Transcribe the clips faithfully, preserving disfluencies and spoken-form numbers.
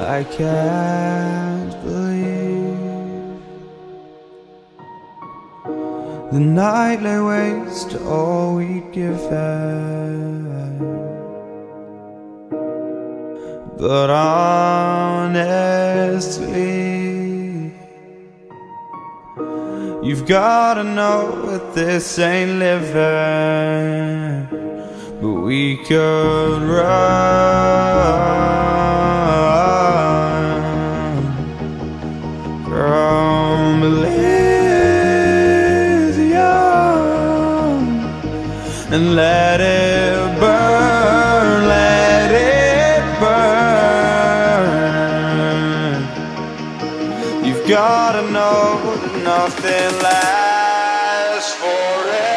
I can't believe the night lay waste to all we'd given, but honestly, you've gotta know that this ain't living. But we could run from Elysium and let it burn, let it burn. You've gotta know that nothing lasts forever.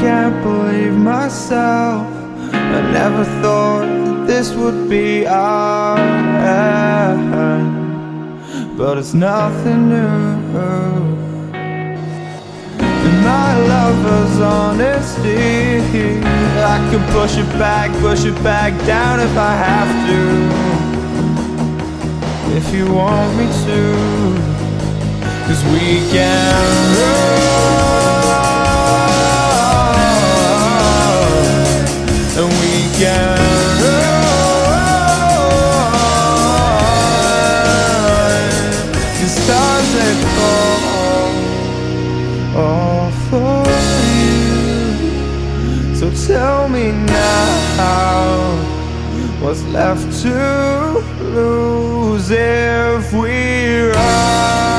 Can't believe myself, I never thought that this would be our end, but it's nothing new. And my lover's honesty, I can push it back, push it back down if I have to, if you want me to, 'cause we can run. And we can run. The stars they fall all for you. So tell me now, what's left to lose if we run?